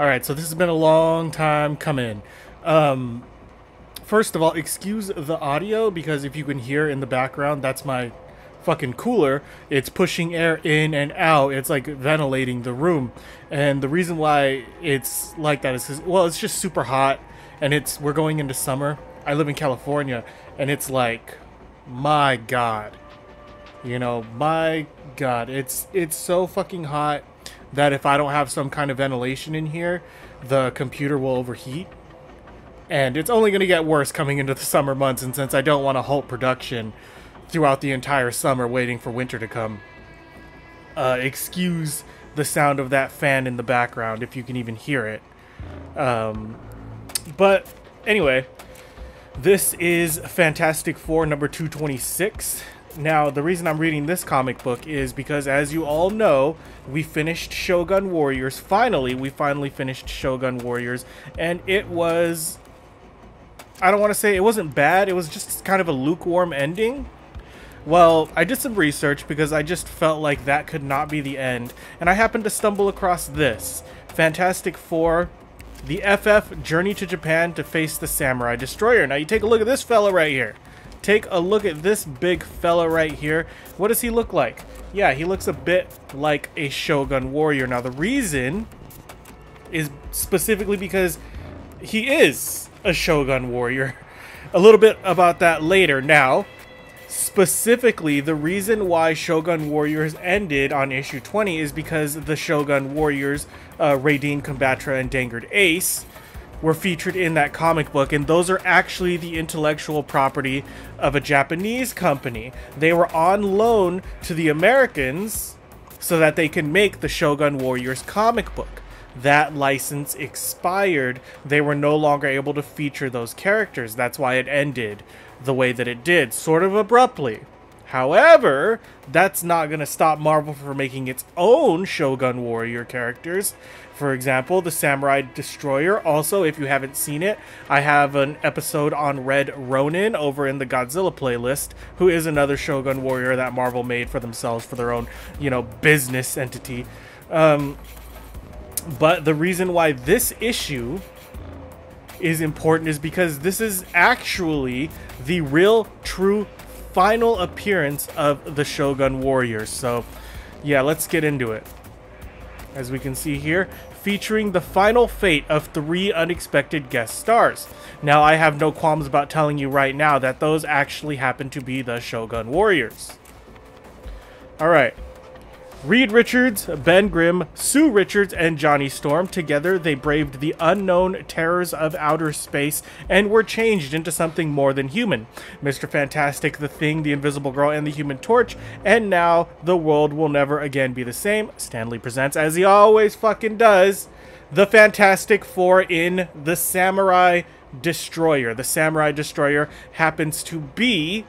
Alright, so this has been a long time coming. First of all, excuse the audio, because if you can hear in the background, that's my fucking cooler. It's pushing air in and out. It's like ventilating the room. And the reason why it's like that is because, well, it's just super hot, and it's, we're going into summer. I live in California, and it's like, my God, you know, my God, it's so fucking hot that if I don't have some kind of ventilation in here, the computer will overheat. And it's only going to get worse coming into the summer months, and since I don't want to halt production throughout the entire summer waiting for winter to come, excuse the sound of that fan in the background, if you can even hear it. But anyway, this is Fantastic Four number 226. Now, the reason I'm reading this comic book is because, as you all know, we finished Shogun Warriors. Finally, we finally finished Shogun Warriors. And it was, I don't want to say it wasn't bad. It was just kind of a lukewarm ending. Well, I did some research because I just felt like that could not be the end. And I happened to stumble across this. Fantastic Four, the FF Journey to Japan to Face the Samurai Destroyer. Now, you take a look at this fella right here. Take a look at this big fella right here. What does he look like? Yeah, he looks a bit like a Shogun warrior. Now, the reason is specifically because he is a Shogun warrior. A little bit about that later. Now, specifically, the reason why Shogun Warriors ended on issue 20 is because the Shogun Warriors, Raideen, Combatra, and Dangard Ace, were featured in that comic book, and those are actually the intellectual property of a Japanese company. They were on loan to the Americans so that they can make the Shogun Warriors comic book. That license expired. They were no longer able to feature those characters. That's why it ended the way that it did, sort of abruptly. However, that's not going to stop Marvel from making its own Shogun Warrior characters. For example, the Samurai Destroyer. Also, if you haven't seen it, I have an episode on Red Ronin over in the Godzilla playlist, who is another Shogun Warrior that Marvel made for themselves, for their own, you know, business entity. But the reason why this issue is important is because this is actually the real, true final appearance of the Shogun Warriors. So yeah, let's get into it. As we can see here, featuring the final fate of 3 unexpected guest stars. Now, I have no qualms about telling you right now that those actually happen to be the Shogun Warriors. All right. Reed Richards, Ben Grimm, Sue Richards, and Johnny Storm. Together, they braved the unknown terrors of outer space and were changed into something more than human. Mr. Fantastic, The Thing, The Invisible Girl, and The Human Torch. And now, the world will never again be the same. Stanley presents, as he always fucking does, the Fantastic Four in the Samurai Destroyer. The Samurai Destroyer happens to be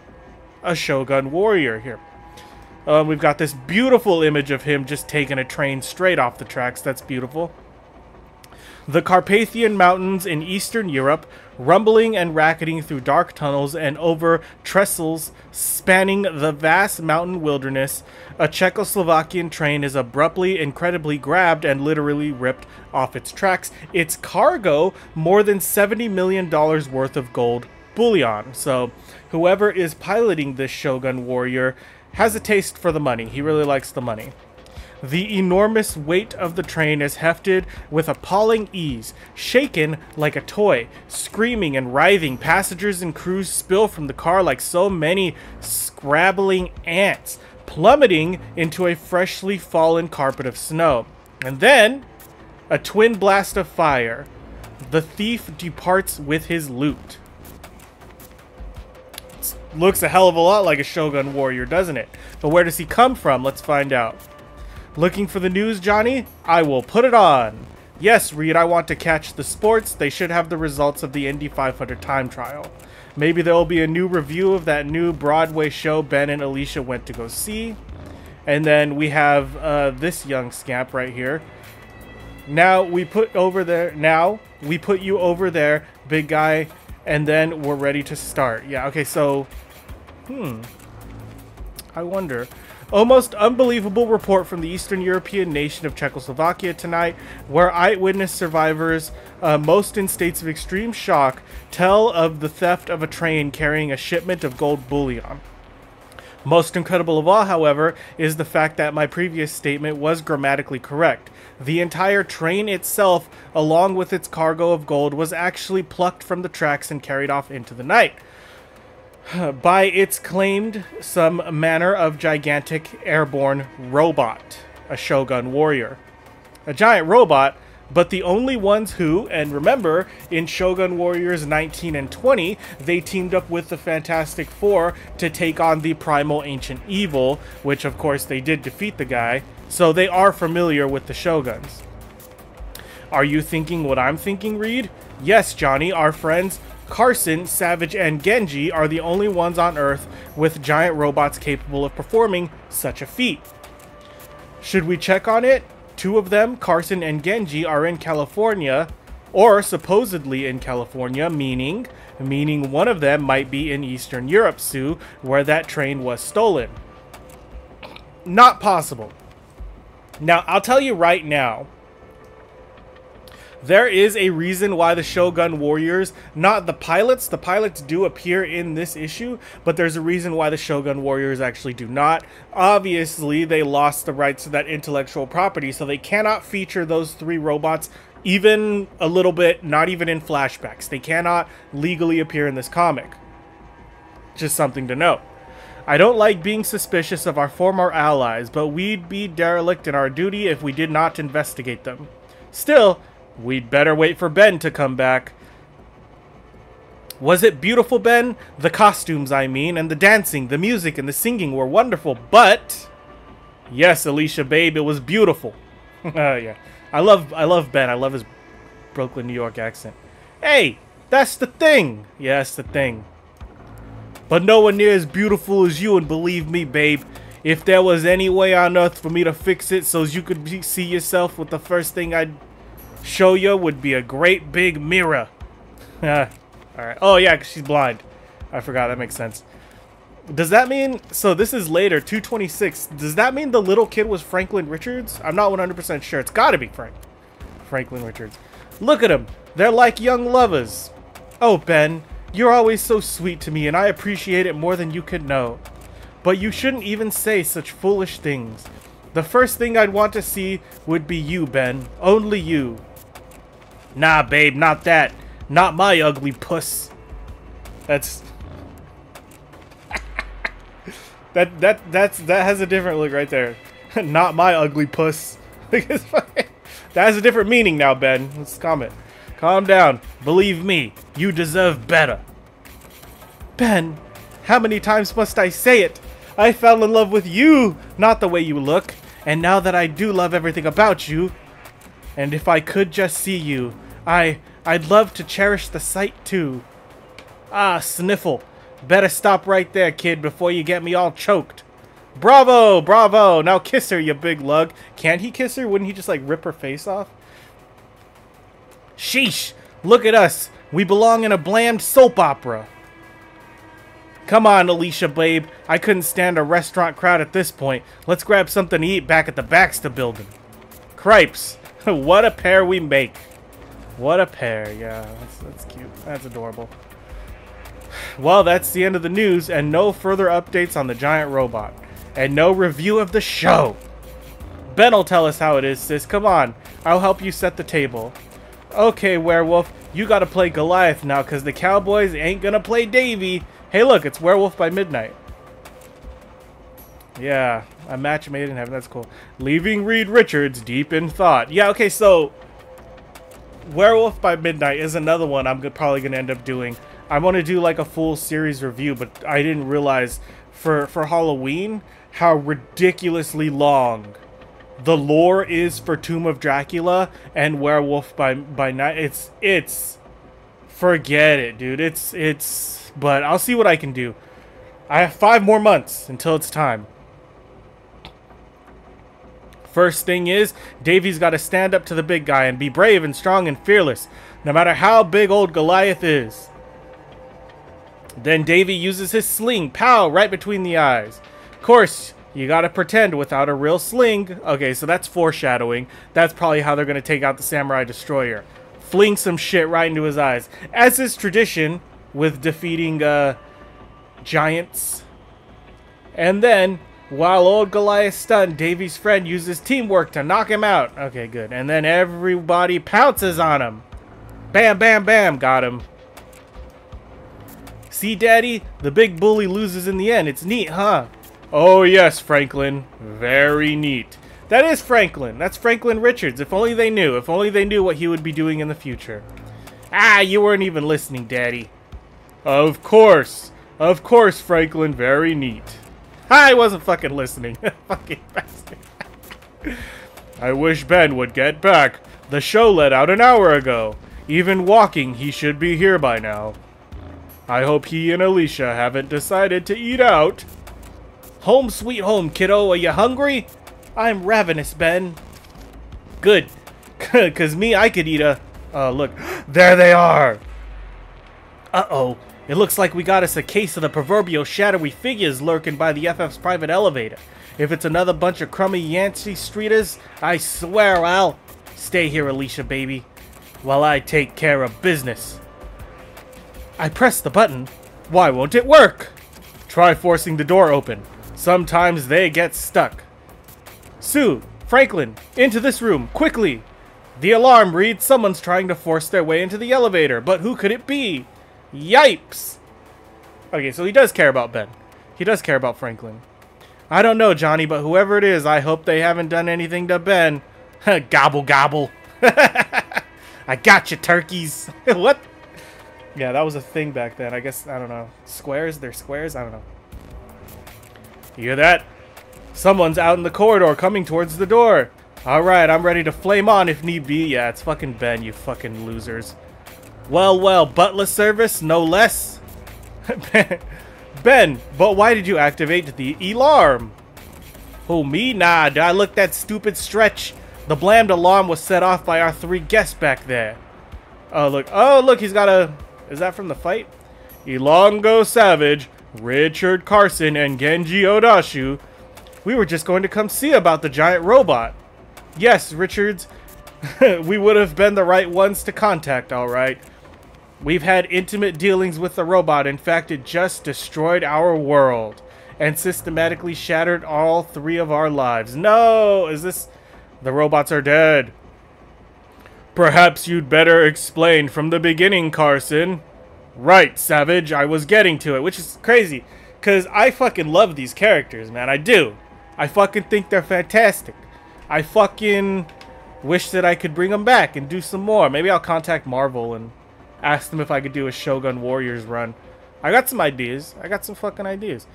a Shogun Warrior here. We've got this beautiful image of him just taking a train straight off the tracks. That's beautiful. The Carpathian Mountains in Eastern Europe, rumbling and racketing through dark tunnels and over trestles spanning the vast mountain wilderness, a Czechoslovakian train is abruptly, incredibly grabbed and literally ripped off its tracks. Its cargo, more than $70 million worth of gold bullion. So whoever is piloting this Shogun Warrior has a taste for the money. He really likes the money. The enormous weight of the train is hefted with appalling ease, shaken like a toy, screaming and writhing. Passengers and crews spill from the car like so many scrabbling ants, plummeting into a freshly fallen carpet of snow. And then, a twin blast of fire. The thief departs with his loot. Looks a hell of a lot like a Shogun Warrior, doesn't it? But where does he come from? Let's find out. Looking for the news, Johnny? I will put it on. Yes, Reed, I want to catch the sports. They should have the results of the Indy 500 time trial. Maybe there will be a new review of that new Broadway show Ben and Alicia went to go see. And then we have this young scamp right here. Now we put you over there, big guy. And then we're ready to start. Yeah, okay, so I wonder. Almost unbelievable report from the Eastern European nation of Czechoslovakia tonight, where eyewitness survivors, most in states of extreme shock, tell of the theft of a train carrying a shipment of gold bullion. Most incredible of all, however, is the fact that my previous statement was grammatically correct. The entire train itself, along with its cargo of gold, was actually plucked from the tracks and carried off into the night. By its claimed some manner of gigantic airborne robot, a Shogun warrior. A giant robot, but the only ones who, and remember, in Shogun Warriors 19 and 20, they teamed up with the Fantastic Four to take on the primal ancient evil, which of course they did defeat the guy, so they are familiar with the Shoguns. Are you thinking what I'm thinking, Reed? Yes, Johnny, our friends Carson, Savage, and Genji are the only ones on Earth with giant robots capable of performing such a feat. Should we check on it? Two of them, Carson and Genji, are in California, or supposedly in California, meaning one of them might be in Eastern Europe, Sue, where that train was stolen. Not possible. Now, I'll tell you right now, there is a reason why the Shogun Warriors, not the pilots, the pilots do appear in this issue, but there's a reason why the Shogun Warriors actually do not. Obviously, they lost the rights to that intellectual property, so they cannot feature those three robots even a little bit, not even in flashbacks. They cannot legally appear in this comic. Just something to know. I don't like being suspicious of our former allies, but we'd be derelict in our duty if we did not investigate them. Still, we'd better wait for Ben to come back. Was it beautiful, Ben? The costumes, I mean, and the dancing, the music, and the singing were wonderful, but... Yes, Alicia, babe, it was beautiful. Yeah. I love Ben. I love his Brooklyn, New York accent. Hey, that's The Thing. Yes, The Thing. But no one near as beautiful as you, and believe me, babe, if there was any way on earth for me to fix it so you could see yourself with the first thing I'd... show you would be a great big mirror. Alright. Oh, yeah, because she's blind. I forgot. That makes sense. Does that mean... So this is later, 226. Does that mean the little kid was Franklin Richards? I'm not 100% sure. It's got to be Franklin Richards. Look at him. They're like young lovers. Oh, Ben, you're always so sweet to me, and I appreciate it more than you could know. But you shouldn't even say such foolish things. The first thing I'd want to see would be you, Ben. Only you. Nah, babe, not that. Not my ugly puss. That's that has a different look right there. Not my ugly puss. That has a different meaning now, Ben. Let's calm down. Believe me, you deserve better. Ben, how many times must I say it? I fell in love with you, not the way you look. And now that I do love everything about you, and if I could just see you, I'd love to cherish the sight too. Ah, sniffle. Better stop right there, kid, before you get me all choked. Bravo, bravo. Now kiss her, you big lug. Can't he kiss her? Wouldn't he just, like, rip her face off? Sheesh. Look at us. We belong in a bland soap opera. Come on, Alicia, babe. I couldn't stand a restaurant crowd at this point. Let's grab something to eat back at the Baxter Building. Cripes. What a pair we make. What a pair. Yeah, that's cute. That's adorable. Well, that's the end of the news, and no further updates on the giant robot. And no review of the show. Ben will tell us how it is, sis. Come on. I'll help you set the table. Okay, Werewolf. You gotta play Goliath now, because the Cowboys ain't gonna play Davey. Hey, look, it's Werewolf by Midnight. Yeah, a match made in heaven. That's cool. Leaving Reed Richards deep in thought. Yeah, okay, so Werewolf by Midnight is another one I'm probably going to end up doing. I want to do like a full series review, but I didn't realize for Halloween how ridiculously long the lore is for Tomb of Dracula and Werewolf by Night. It's forget it, dude. But I'll see what I can do. I have 5 more months until it's time. First thing is, Davey's got to stand up to the big guy and be brave and strong and fearless, no matter how big old Goliath is. Then Davey uses his sling, pow, right between the eyes. Of course, You gotta pretend without a real sling. Okay, so that's foreshadowing. That's probably how they're gonna take out the Samurai Destroyer. Fling some shit right into his eyes. As is tradition with defeating giants. And then, while old Goliath's stunned, Davy's friend uses teamwork to knock him out. Okay, good. And then everybody pounces on him. Bam, bam, bam. Got him. See, Daddy? The big bully loses in the end. It's neat, huh? Oh, yes, Franklin. Very neat. That is Franklin. That's Franklin Richards. If only they knew. If only they knew what he would be doing in the future. Ah, you weren't even listening, Daddy. Of course. Of course, Franklin. Very neat. I wasn't fucking listening. Fucking bastard. I wish Ben would get back. The show let out an hour ago. Even walking, he should be here by now. I hope he and Alicia haven't decided to eat out. Home sweet home, kiddo. Are you hungry? I'm ravenous, Ben. Good. Because me, I could eat a... look. There they are! Uh-oh. It looks like we got us a case of the proverbial shadowy figures lurking by the FF's private elevator. If it's another bunch of crummy Yancey Streeters, I swear I'll... Stay here, Alicia, baby, while I take care of business. I press the button. Why won't it work? Try forcing the door open. Sometimes they get stuck. Sue, Franklin, into this room, quickly! The alarm reads someone's trying to force their way into the elevator, but who could it be? Yipes! Okay, so he does care about Ben. He does care about Franklin. I don't know, Johnny, but whoever it is, I hope they haven't done anything to Ben. Gobble, gobble. I got you, turkeys. What? Yeah, that was a thing back then. I guess, I don't know. Squares? They're squares? I don't know. You hear that? Someone's out in the corridor coming towards the door. Alright, I'm ready to flame on if need be. Yeah, it's fucking Ben, you fucking losers. Well, well, butler service, no less. Ben, but why did you activate the alarm? Who, me? Nah, did I look that stupid stretch? The blamed alarm was set off by our three guests back there. Oh, look, he's got a... Is that from the fight? Elongo Savage, Richard Carson, and Genji Odashu. We were just going to come see about the giant robot. Yes, Richards... We would have been the right ones to contact, alright. We've had intimate dealings with the robot. In fact, it just destroyed our world and systematically shattered all three of our lives. No! Is this... The robots are dead. Perhaps you'd better explain from the beginning, Carson. Right, Savage, I was getting to it, which is crazy. Because I fucking love these characters, man. I do. I fucking think they're fantastic. I fucking... wish that I could bring them back and do some more. Maybe I'll contact Marvel and ask them if I could do a Shogun Warriors run. I got some ideas. I got some fucking ideas.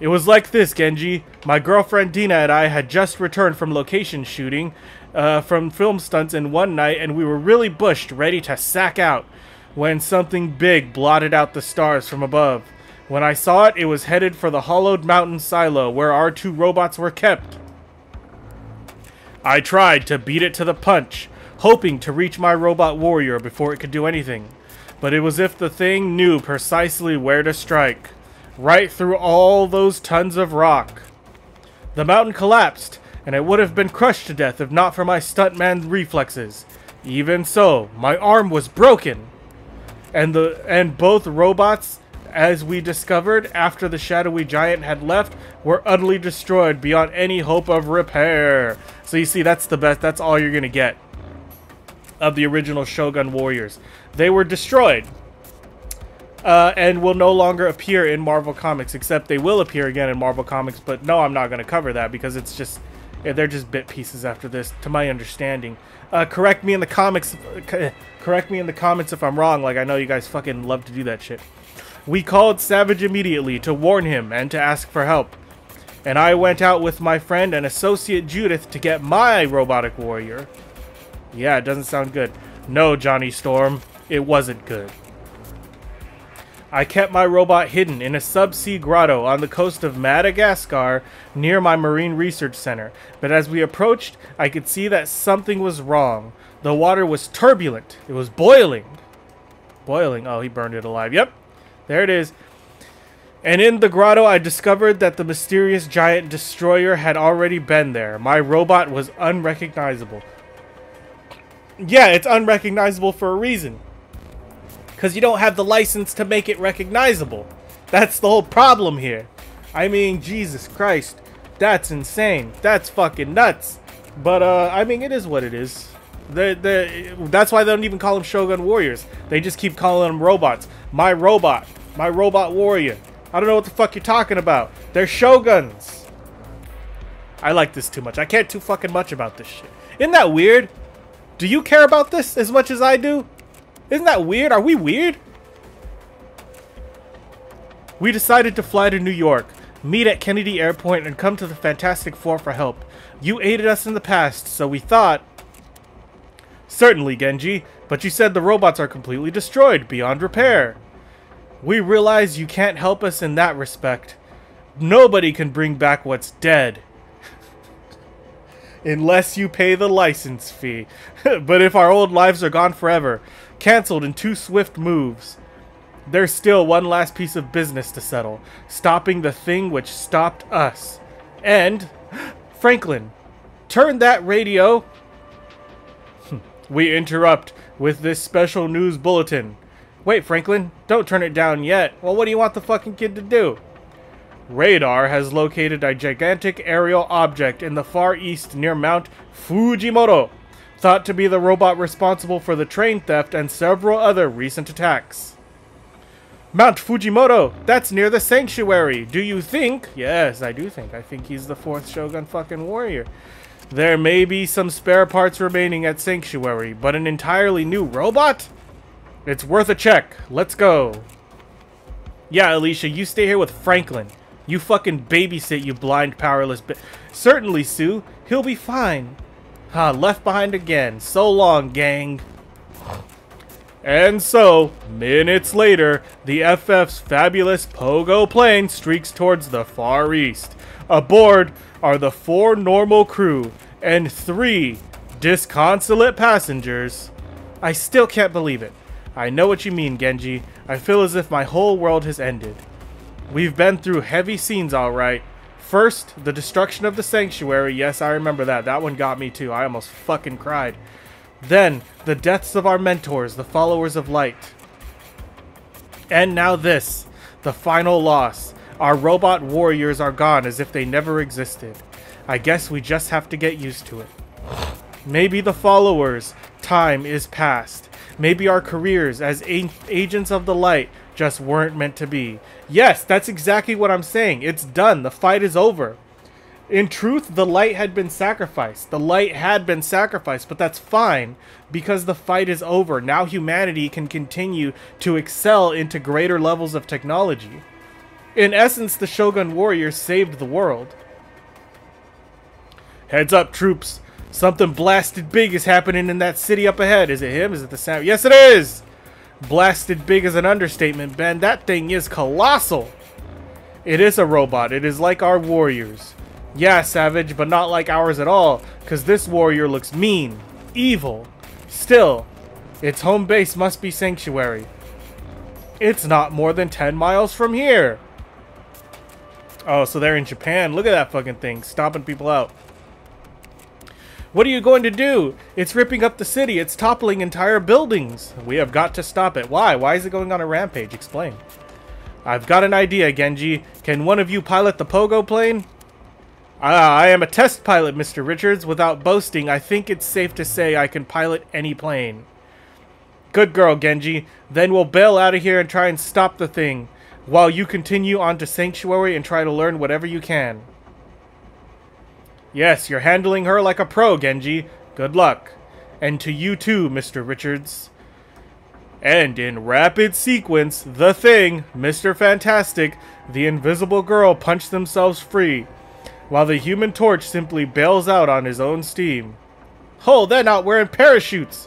It was like this, Genji. My girlfriend Dina and I had just returned from location shooting, from film stunts in one night, and we were really bushed, ready to sack out, when something big blotted out the stars from above. When I saw it, it was headed for the hollowed mountain silo where our two robots were kept. I tried to beat it to the punch, hoping to reach my robot warrior before it could do anything. But it was as if the thing knew precisely where to strike. Right through all those tons of rock. The mountain collapsed, and I would have been crushed to death if not for my stuntman reflexes. Even so, my arm was broken. And both robots, as we discovered after the shadowy giant had left, were utterly destroyed beyond any hope of repair. So you see, that's the best. That's all you're going to get of the original Shogun Warriors. They were destroyed and will no longer appear in Marvel Comics, except they will appear again in Marvel Comics. But no, I'm not going to cover that because it's just, they're just bit pieces after this, to my understanding. Correct me in the comics. Correct me in the comments if I'm wrong. Like, I know you guys fucking love to do that shit. We called Savage immediately to warn him and to ask for help. And I went out with my friend and associate Judith to get my robotic warrior. Yeah, it doesn't sound good. No, Johnny Storm, it wasn't good. I kept my robot hidden in a subsea grotto on the coast of Madagascar near my Marine Research Center. But as we approached, I could see that something was wrong. The water was turbulent. It was boiling. Boiling. Oh, he burned it alive. Yep. There it is. And in the grotto, I discovered that the mysterious giant destroyer had already been there. My robot was unrecognizable. Yeah, it's unrecognizable for a reason. Because you don't have the license to make it recognizable. That's the whole problem here. I mean, Jesus Christ. That's insane. That's fucking nuts. But, I mean, it is what it is. That's why they don't even call them Shogun Warriors. They just keep calling them robots. My robot. My robot warrior. I don't know what the fuck you're talking about. They're shoguns. I like this too much. I can't do fucking much about this shit. Isn't that weird? Do you care about this as much as I do? Isn't that weird? Are we weird? We decided to fly to New York, meet at Kennedy Airport, and come to the Fantastic Four for help. You aided us in the past, so we thought... Certainly, Genji, but you said the robots are completely destroyed, beyond repair. We realize you can't help us in that respect. Nobody can bring back what's dead. Unless you pay the license fee. But if our old lives are gone forever, cancelled in two swift moves, there's still one last piece of business to settle. Stopping the thing which stopped us. And, Franklin, turn that radio. We interrupt with this special news bulletin. Wait, Franklin, don't turn it down yet. Well, what do you want the fucking kid to do? Radar has located a gigantic aerial object in the far east near Mount Fujimoto, thought to be the robot responsible for the train theft and several other recent attacks. Mount Fujimoto, that's near the sanctuary. Do you think? Yes, I do think. I think he's the fourth Shogun fucking warrior. There may be some spare parts remaining at sanctuary, but an entirely new robot? It's worth a check. Let's go. Yeah, Alicia, you stay here with Franklin. You fucking babysit, you blind, powerless bitch. Certainly, Sue. He'll be fine. Ha, left behind again. So long, gang. And so, minutes later, the FF's fabulous Pogo plane streaks towards the Far East. Aboard are the four normal crew and three disconsolate passengers. I still can't believe it. I know what you mean, Genji. I feel as if my whole world has ended. We've been through heavy scenes, alright. First, the destruction of the sanctuary. Yes, I remember that. That one got me too. I almost fucking cried. Then, the deaths of our mentors, the Followers of Light. And now this, the final loss. Our robot warriors are gone as if they never existed. I guess we just have to get used to it. Maybe the followers' time is past. Maybe our careers as agents of the light just weren't meant to be. Yes, that's exactly what I'm saying. It's done. The fight is over. In truth, the light had been sacrificed. The light had been sacrificed, but that's fine because the fight is over. Now humanity can continue to excel into greater levels of technology. In essence, the Shogun Warriors saved the world. Heads up, troops. Something blasted big is happening in that city up ahead. Is it him? Is it the sound? Yes, it is! Blasted big is an understatement, Ben. That thing is colossal. It is a robot. It is like our warriors. Yeah, Savage, but not like ours at all, because this warrior looks mean, evil. Still, its home base must be Sanctuary. It's not more than 10 miles from here. Oh, so they're in Japan. Look at that fucking thing, stomping people out. What are you going to do? It's ripping up the city. It's toppling entire buildings. We have got to stop it. Why? Why is it going on a rampage? Explain. I've got an idea, Genji. Can one of you pilot the Pogo plane? I am a test pilot, Mr. Richards. Without boasting, I think it's safe to say I can pilot any plane. Good girl, Genji. Then we'll bail out of here and try and stop the thing, while you continue on to Sanctuary and try to learn whatever you can. Yes, you're handling her like a pro, Genji. Good luck. And to you too, Mr. Richards. And in rapid sequence, The Thing, Mr. Fantastic, the Invisible Girl punch themselves free, while the Human Torch simply bails out on his own steam. Oh, they're not wearing parachutes!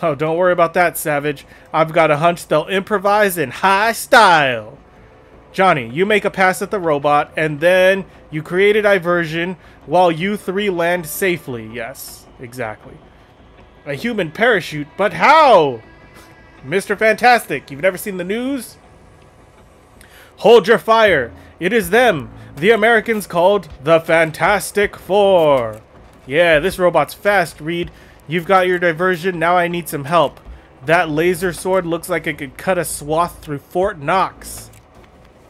Oh, don't worry about that, Savage. I've got a hunch they'll improvise in high style. Johnny, you make a pass at the robot, and then you create a diversion while you three land safely. Yes, exactly. A human parachute, but how? Mr. Fantastic, you've never seen the news? Hold your fire. It is them, the Americans called the Fantastic Four. Yeah, this robot's fast, Reed. You've got your diversion. Now I need some help. That laser sword looks like it could cut a swath through Fort Knox.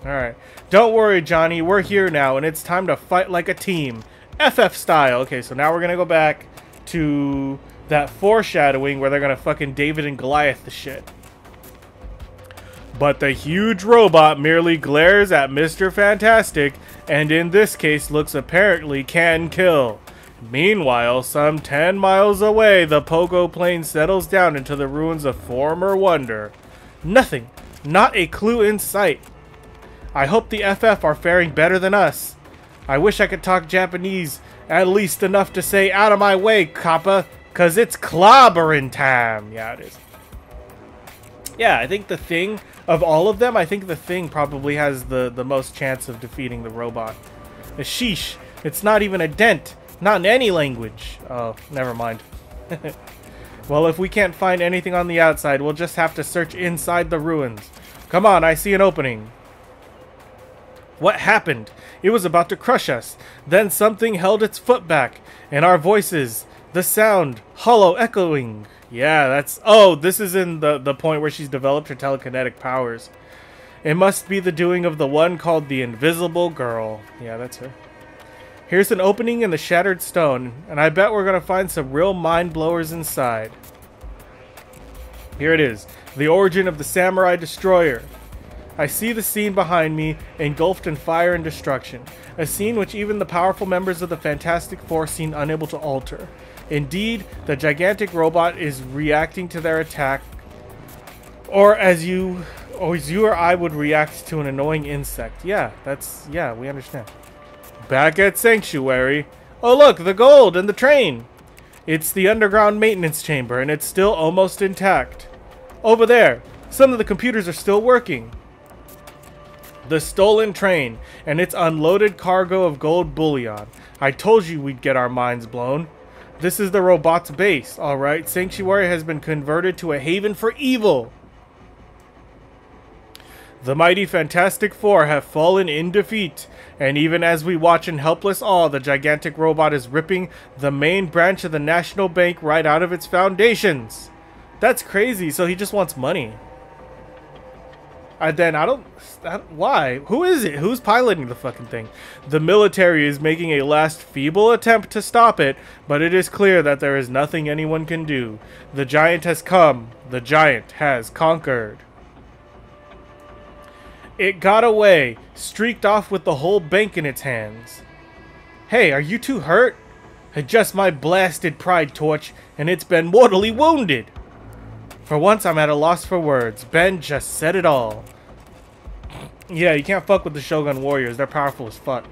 Alright. Don't worry, Johnny. We're here now, and it's time to fight like a team. FF style. Okay, so now we're going to go back to that foreshadowing where they're going to fucking David and Goliath the shit. But the huge robot merely glares at Mr. Fantastic, and in this case looks apparently can kill. Meanwhile, some 10 miles away, the pogo plane settles down into the ruins of former wonder. Nothing, not a clue in sight. I hope the FF are faring better than us. I wish I could talk Japanese, at least enough to say, out of my way, Kappa, cause it's clobbering time. Yeah, it is. Yeah, I think the Thing, of all of them, I think the Thing probably has the most chance of defeating the robot. Sheesh, it's not even a dent. Not in any language. Oh, never mind. Well, if we can't find anything on the outside, we'll just have to search inside the ruins. Come on, I see an opening. What happened? It was about to crush us. Then something held its foot back, and our voices, the sound, hollow echoing. Yeah, that's... Oh, this is in the point where she's developed her telekinetic powers. It must be the doing of the one called the Invisible Girl. Yeah, that's her. Here's an opening in the shattered stone, and I bet we're going to find some real mind-blowers inside. Here it is, the origin of the Samurai Destroyer. I see the scene behind me, engulfed in fire and destruction, a scene which even the powerful members of the Fantastic Four seem unable to alter. Indeed, the gigantic robot is reacting to their attack, or as you or I would react to an annoying insect. Yeah, that's, yeah, we understand. Back at Sanctuary. Oh look, the gold and the train. It's the underground maintenance chamber, and it's still almost intact. Over there, some of the computers are still working. The stolen train and its unloaded cargo of gold bullion. I told you we'd get our minds blown. This is the robot's base, alright. Sanctuary has been converted to a haven for evil. The mighty Fantastic Four have fallen in defeat, and even as we watch in helpless awe, the gigantic robot is ripping the main branch of the National Bank right out of its foundations. That's crazy, so he just wants money. And then why? Who is it? Who's piloting the fucking thing? The military is making a last feeble attempt to stop it, but it is clear that there is nothing anyone can do. The giant has come. The giant has conquered. It got away, streaked off with the whole bank in its hands. Hey, are you two hurt? Adjust my blasted pride torch, and it's been mortally wounded. For once, I'm at a loss for words. Ben just said it all. Yeah, you can't fuck with the Shogun Warriors. They're powerful as fuck.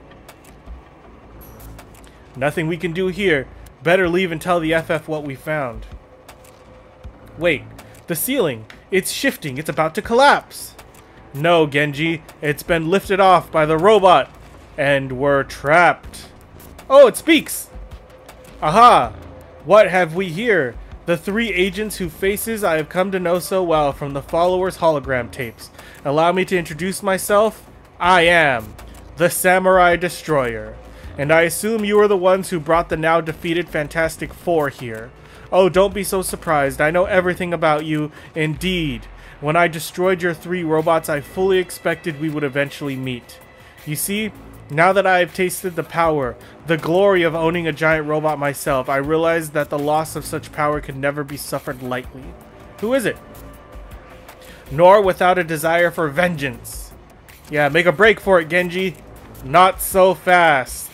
Nothing we can do here. Better leave and tell the FF what we found. Wait, the ceiling. It's shifting. It's about to collapse. No, Genji, it's been lifted off by the robot, and we're trapped. Oh, it speaks! Aha! What have we here? The three agents whose faces I have come to know so well from the Followers' hologram tapes. Allow me to introduce myself. I am the Samurai Destroyer, and I assume you are the ones who brought the now defeated Fantastic Four here. Oh, don't be so surprised. I know everything about you, indeed. When I destroyed your three robots, I fully expected we would eventually meet. You see, now that I have tasted the power, the glory of owning a giant robot myself, I realize that the loss of such power could never be suffered lightly. Who is it? Nor without a desire for vengeance. Yeah, make a break for it, Genji. Not so fast.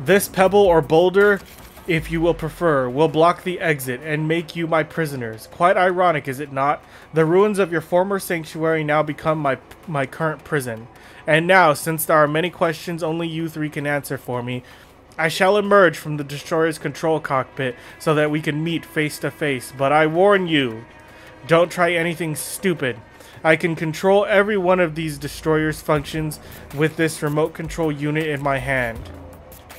This pebble or boulder, if you will prefer, we'll block the exit and make you my prisoners. Quite ironic, is it not? The ruins of your former sanctuary now become my current prison. And now, since there are many questions only you three can answer for me, I shall emerge from the destroyer's control cockpit so that we can meet face to face. But I warn you, don't try anything stupid. I can control every one of these destroyer's functions with this remote control unit in my hand.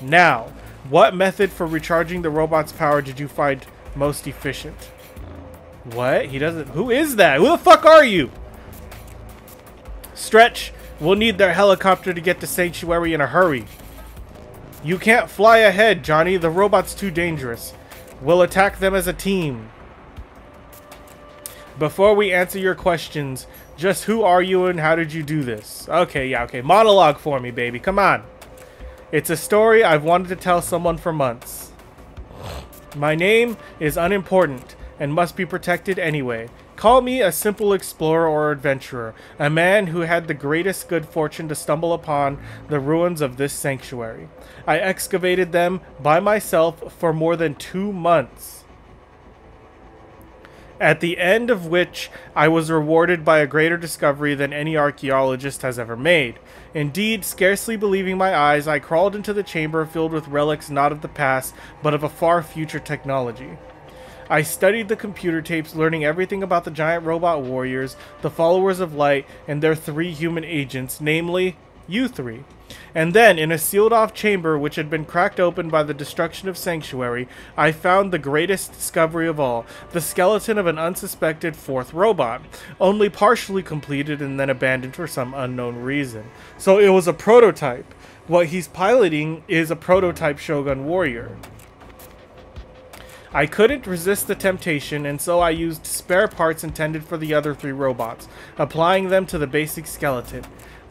Now, what method for recharging the robot's power did you find most efficient? What? He doesn't... Who is that? Who the fuck are you? Stretch, We'll need their helicopter to get to Sanctuary in a hurry. You can't fly ahead, Johnny. The robot's too dangerous. We'll attack them as a team. Before we answer your questions, just who are you and how did you do this? Okay, yeah, okay. Monologue for me, baby. Come on. It's a story I've wanted to tell someone for months. My name is unimportant and must be protected anyway. Call me a simple explorer or adventurer, a man who had the greatest good fortune to stumble upon the ruins of this sanctuary. I excavated them by myself for more than 2 months, at the end of which I was rewarded by a greater discovery than any archaeologist has ever made. Indeed, scarcely believing my eyes, I crawled into the chamber filled with relics not of the past, but of a far future technology. I studied the computer tapes, learning everything about the giant robot warriors, the Followers of Light, and their 3 human agents, namely, you 3. And then, in a sealed-off chamber which had been cracked open by the destruction of Sanctuary, I found the greatest discovery of all, the skeleton of an unsuspected 4th robot, only partially completed and then abandoned for some unknown reason. So it was a prototype. What he's piloting is a prototype Shogun Warrior. I couldn't resist the temptation, and so I used spare parts intended for the other 3 robots, applying them to the basic skeleton,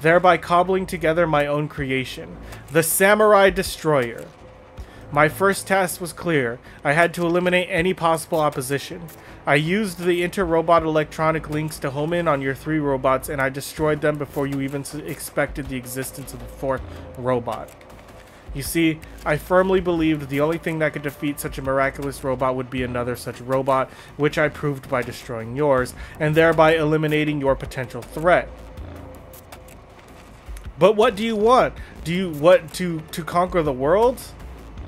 thereby cobbling together my own creation, the Samurai Destroyer. My first task was clear. I had to eliminate any possible opposition. I used the inter-robot electronic links to home in on your 3 robots, and I destroyed them before you even expected the existence of the 4th robot. You see, I firmly believed the only thing that could defeat such a miraculous robot would be another such robot, which I proved by destroying yours, and thereby eliminating your potential threat. But what do you want? Do you want to conquer the world?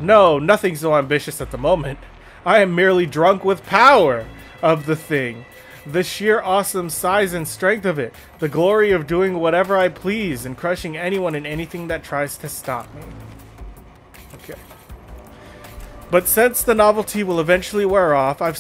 No, nothing so ambitious at the moment. I am merely drunk with power of the thing. The sheer awesome size and strength of it. The glory of doing whatever I please and crushing anyone and anything that tries to stop me. But since the novelty will eventually wear off, I've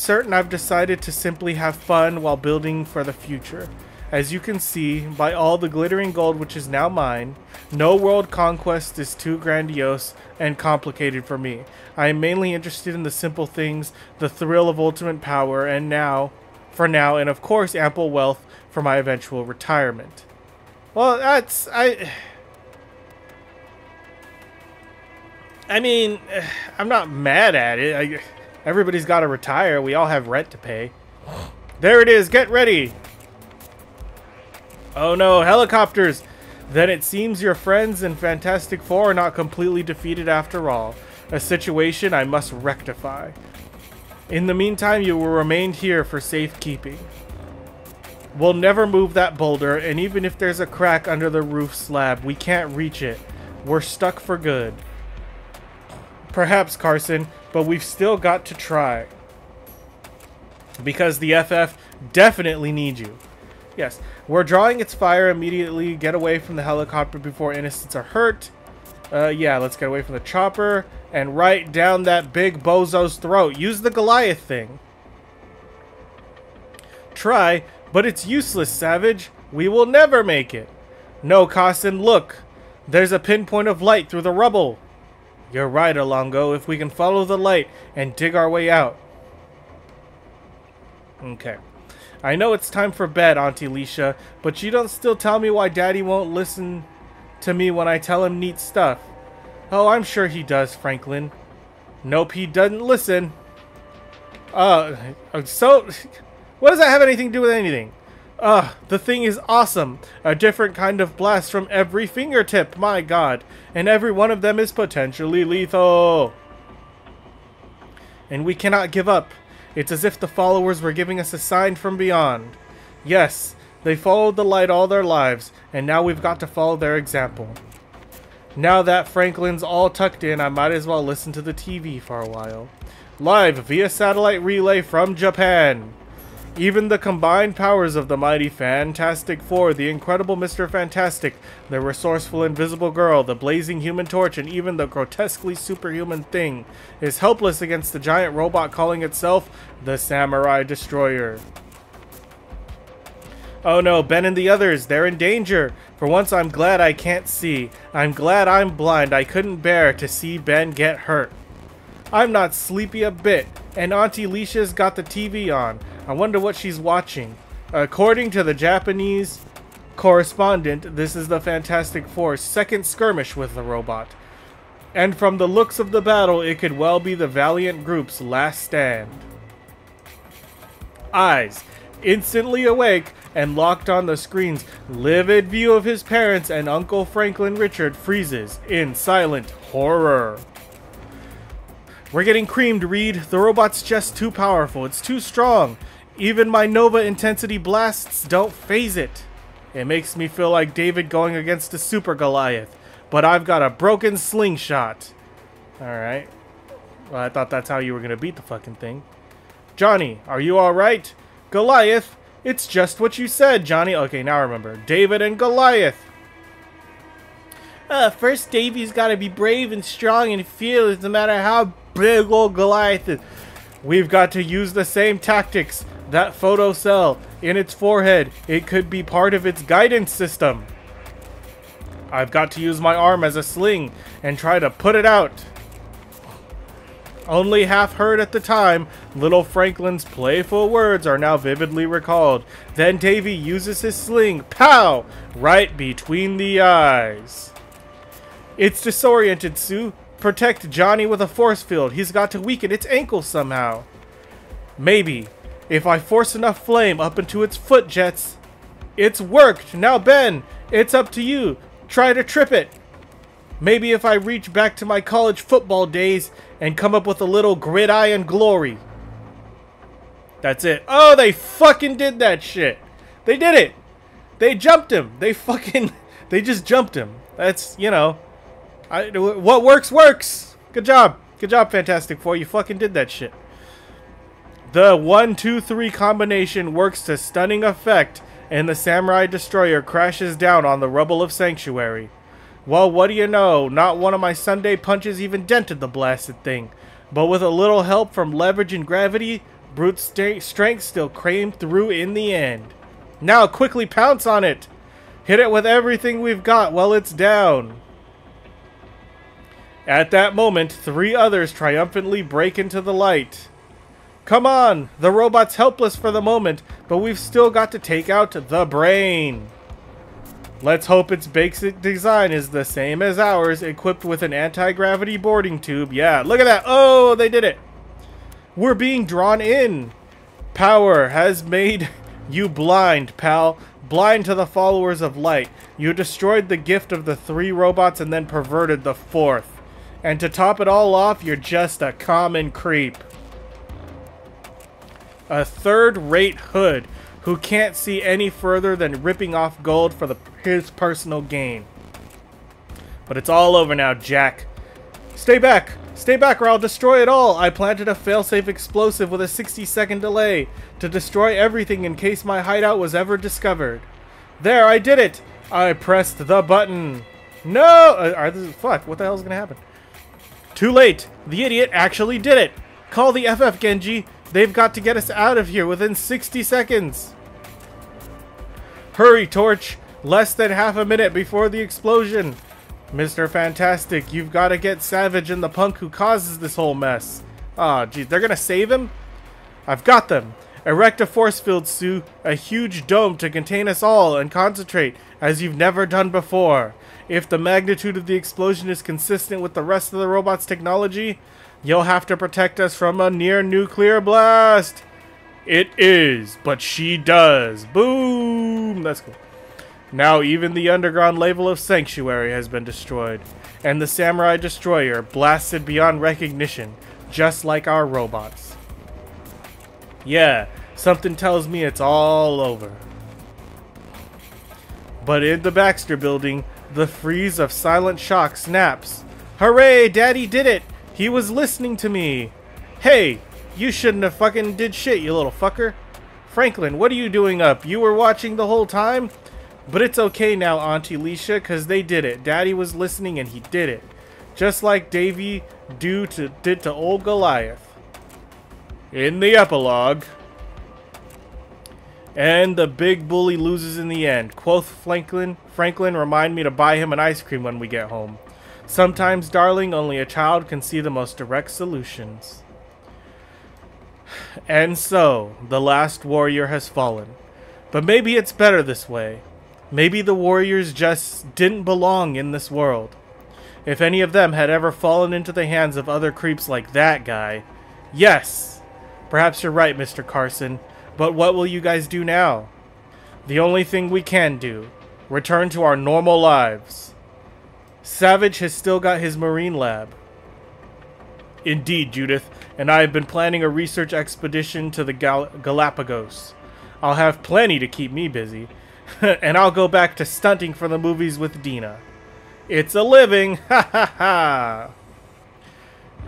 decided to simply have fun while building for the future. As you can see, by all the glittering gold which is now mine, no world conquest is too grandiose and complicated for me. I am mainly interested in the simple things, the thrill of ultimate power, and for now, and of course ample wealth for my eventual retirement. Well, that's... I mean, I'm not mad at it. Everybody's got to retire. We all have rent to pay. There it is. Get ready. Oh no, helicopters. Then it seems your friends in Fantastic Four are not completely defeated after all. A situation I must rectify. In the meantime, you will remain here for safekeeping. We'll never move that boulder, and even if there's a crack under the roof slab, we can't reach it. We're stuck for good. Perhaps, Carson, but we've still got to try. Because the FF definitely needs you. Yes, we're drawing its fire immediately. Get away from the helicopter before innocents are hurt. Yeah, let's get away from the chopper. And right down that big bozo's throat. Use the Goliath thing. Try, but it's useless, Savage. We will never make it. No, Carson, look. There's a pinpoint of light through the rubble. You're right, Alongo. If we can follow the light and dig our way out. Okay. I know it's time for bed, Auntie Alicia, but you don't still tell me why Daddy won't listen to me when I tell him neat stuff. Oh, I'm sure he does, Franklin. Nope, he doesn't listen. So... What does that have anything to do with anything? The thing is awesome. A different kind of blast from every fingertip, my god. And every one of them is potentially lethal. And we cannot give up. It's as if the followers were giving us a sign from beyond. Yes, they followed the light all their lives, and now we've got to follow their example. Now that Franklin's all tucked in, I might as well listen to the TV for a while. Live via satellite relay from Japan. Even the combined powers of the mighty Fantastic Four, the incredible Mr. Fantastic, the resourceful Invisible Girl, the blazing Human Torch, and even the grotesquely superhuman Thing is helpless against the giant robot calling itself the Samurai Destroyer. Oh no, Ben and the others, they're in danger. For once I'm glad I can't see. I'm glad I'm blind. I couldn't bear to see Ben get hurt. I'm not sleepy a bit, and Auntie Alicia's got the TV on. I wonder what she's watching. According to the Japanese correspondent, this is the Fantastic Four's second skirmish with the robot. And from the looks of the battle, it could well be the Valiant Group's last stand. Eyes, instantly awake and locked on the screen's livid view of his parents and Uncle Franklin Richard freezes in silent horror. We're getting creamed, Reed. The robot's just too powerful. It's too strong. Even my Nova Intensity blasts don't phase it. It makes me feel like David going against a super Goliath, but I've got a broken slingshot. Alright. Well, I thought that's how you were gonna beat the fucking thing. Johnny, are you alright? Goliath, it's just what you said, Johnny. Okay, now remember. David and Goliath. First, Davy's gotta be brave and strong and fearless no matter how big old Goliath is. We've got to use the same tactics. That photocell in its forehead, it could be part of its guidance system. I've got to use my arm as a sling and try to put it out. Only half heard at the time, little Franklin's playful words are now vividly recalled. Then Davy uses his sling, pow, right between the eyes. It's disoriented, Sue. Protect Johnny with a force field. He's got to weaken its ankle somehow. Maybe. If I force enough flame up into its foot jets. It's worked. Now, Ben, it's up to you. Try to trip it. Maybe if I reach back to my college football days and come up with a little gridiron glory. That's it. Oh, they fucking did that shit. They did it. They jumped him. They just jumped him. That's, you know. What works, works! Good job. Good job, Fantastic Four. You fucking did that shit. The 1-2-3 combination works to stunning effect, and the Samurai Destroyer crashes down on the rubble of Sanctuary. Well, what do you know? Not one of my Sunday punches even dented the blasted thing. But with a little help from leverage and gravity, brute strength still crammed through in the end. Now, quickly pounce on it! Hit it with everything we've got while it's down. At that moment, three others triumphantly break into the light. Come on! The robot's helpless for the moment, but we've still got to take out the brain. Let's hope its basic design is the same as ours, equipped with an anti-gravity boarding tube. Yeah, look at that! Oh, they did it! We're being drawn in! Power has made you blind, pal. Blind to the followers of light. You destroyed the gift of the three robots and then perverted the fourth. And to top it all off, you're just a common creep. A third-rate hood who can't see any further than ripping off gold for his personal gain. But it's all over now, Jack. Stay back! Stay back or I'll destroy it all! I planted a failsafe explosive with a 60-second delay to destroy everything in case my hideout was ever discovered. There, I did it! I pressed the button. No! Fuck, what the hell is gonna happen? Too late! The idiot actually did it! Call the FF, Genji! They've got to get us out of here within 60 seconds! Hurry, Torch! Less than half a minute before the explosion! Mr. Fantastic, you've got to get Savage and the punk who causes this whole mess. Aw, geez, they're gonna save him? I've got them! Erect a force field, Sue, a huge dome to contain us all and concentrate as you've never done before. If the magnitude of the explosion is consistent with the rest of the robot's technology, you'll have to protect us from a near-nuclear blast. It is, but she does. Boom! That's cool. Now even the underground level of Sanctuary has been destroyed, and the Samurai Destroyer blasted beyond recognition, just like our robots. Yeah, something tells me it's all over. But in the Baxter Building, the freeze of silent shock snaps. Hooray, Daddy did it! He was listening to me! Hey, you shouldn't have fucking did shit, you little fucker! Franklin, what are you doing up? You were watching the whole time? But it's okay now, Auntie Alicia, cause they did it. Daddy was listening and he did it. Just like Davy did to old Goliath. In the epilogue, And the big bully loses in the end. Quoth Franklin, remind me to buy him an ice cream when we get home. Sometimes, darling, only a child can see the most direct solutions. And so, the last warrior has fallen. But maybe it's better this way. Maybe the warriors just didn't belong in this world. If any of them had ever fallen into the hands of other creeps like that guy... Yes! Perhaps you're right, Mr. Carson. But what will you guys do now? The only thing we can do. Return to our normal lives. Savage has still got his marine lab. Indeed, Judith. And I have been planning a research expedition to the Galapagos. I'll have plenty to keep me busy. And I'll go back to stunting for the movies with Dina. It's a living! Ha ha ha!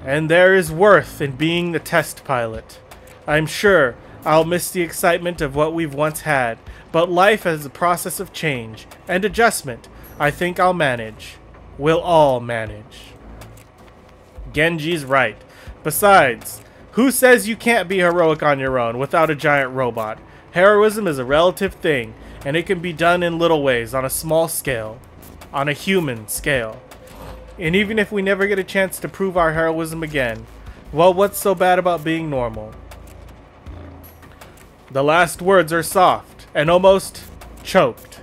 And there is worth in being the test pilot. I'm sure I'll miss the excitement of what we've once had, but life is a process of change and adjustment. I think I'll manage. We'll all manage. Genji's right. Besides, who says you can't be heroic on your own without a giant robot? Heroism is a relative thing, and it can be done in little ways on a small scale. On a human scale. And even if we never get a chance to prove our heroism again, well, what's so bad about being normal? The last words are soft and almost choked.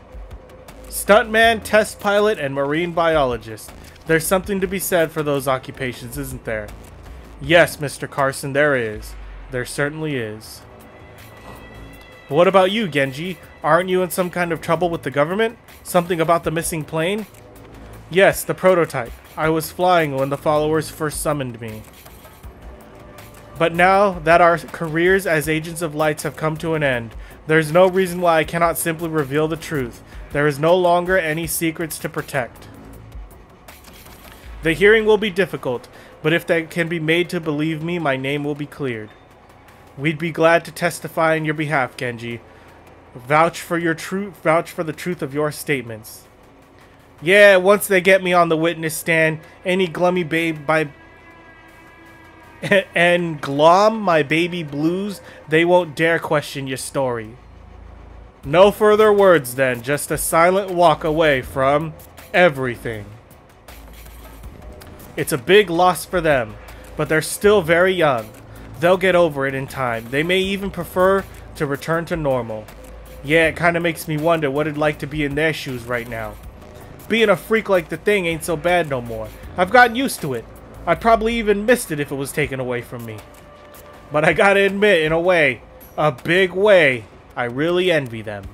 Stuntman, test pilot, and marine biologist. There's something to be said for those occupations, isn't there? Yes, Mr. Carson, there is. There certainly is. What about you, Genji? Aren't you in some kind of trouble with the government? Something about the missing plane? Yes, the prototype. I was flying when the followers first summoned me. But now that our careers as agents of lights have come to an end, there's no reason why I cannot simply reveal the truth. There is no longer any secrets to protect. The hearing will be difficult, but if they can be made to believe me, my name will be cleared. We'd be glad to testify on your behalf, Genji. Vouch for the truth of your statements. Yeah, once they get me on the witness stand, glom my baby blues, they won't dare question your story. No further words then, just a silent walk away from everything. It's a big loss for them, but they're still very young. They'll get over it in time. They may even prefer to return to normal. Yeah, it kind of makes me wonder what it'd like to be in their shoes right now. Being a freak like the Thing ain't so bad no more. I've gotten used to it. I'd probably even missed it if it was taken away from me. But I gotta admit, in a way, a big way, I really envy them.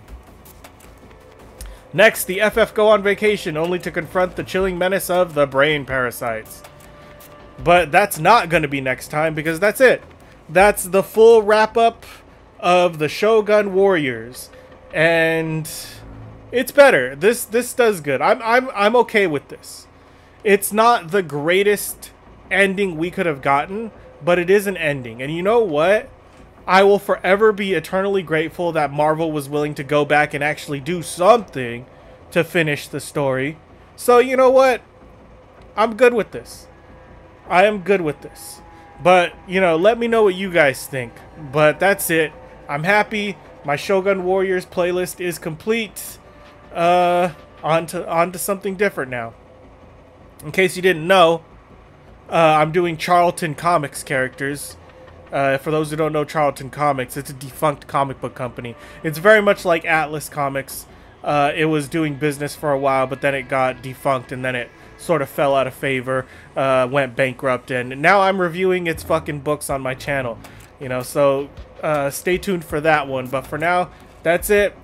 Next, the FF go on vacation only to confront the chilling menace of the brain parasites. But that's not gonna be next time, because that's it. That's the full wrap-up of the Shogun Warriors, and it's better. This does good. I'm okay with this. It's not the greatest ending we could have gotten, but it is an ending. And you know what? I will forever be eternally grateful that Marvel was willing to go back and actually do something to finish the story. So you know what? I'm good with this. I am good with this. But, you know, let me know what you guys think. But that's it. I'm happy. My Shogun Warriors playlist is complete. On to something different now. In case you didn't know, I'm doing Charlton Comics characters. For those who don't know Charlton Comics, it's a defunct comic book company. It's very much like Atlas Comics. It was doing business for a while, but then it got defunct, and then it sort of fell out of favor, went bankrupt, and now I'm reviewing its fucking books on my channel. You know, so stay tuned for that one. But for now, that's it.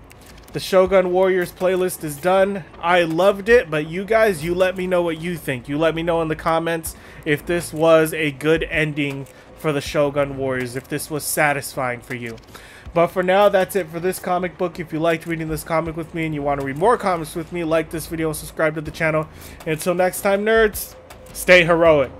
The Shogun Warriors playlist is done. I loved it, but you guys, you let me know what you think. You let me know in the comments if this was a good ending for the Shogun Warriors, if this was satisfying for you. But for now, that's it for this comic book. If you liked reading this comic with me and you want to read more comics with me, like this video and subscribe to the channel. And until next time, nerds, stay heroic.